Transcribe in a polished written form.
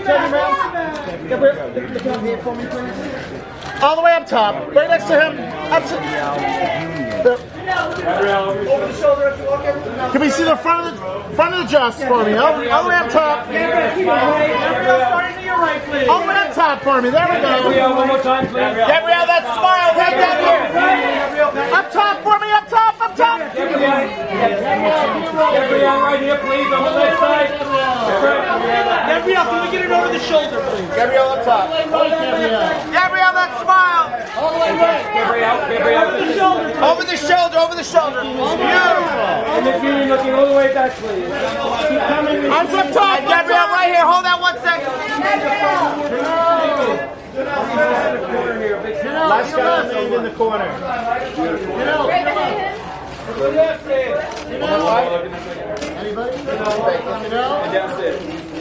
me, Teddy, man? Gabrielle, look up here for me, please. All the way up top. Right next to him. Up to over the shoulder if you walk in. Can we see the front of the just for me? All the way up top. All the way up top for me. There we go. Gabrielle, one more time, please. Gabrielle, that smile right down here. Up top for me. Up top. Up top. Gabrielle, right here, please. On the left side. Gabrielle, can we get it over the shoulder, please? Gabrielle, up top. Gabrielle, that smile. All the way back. Gabrielle, over the shoulder. Over the shoulder. Over the shoulder. Beautiful. And if you're looking all the way back, please. Keep coming. Arms up top. Gabrielle, right here. Hold that 1 second. Last guy in the corner. Anybody? And that's it.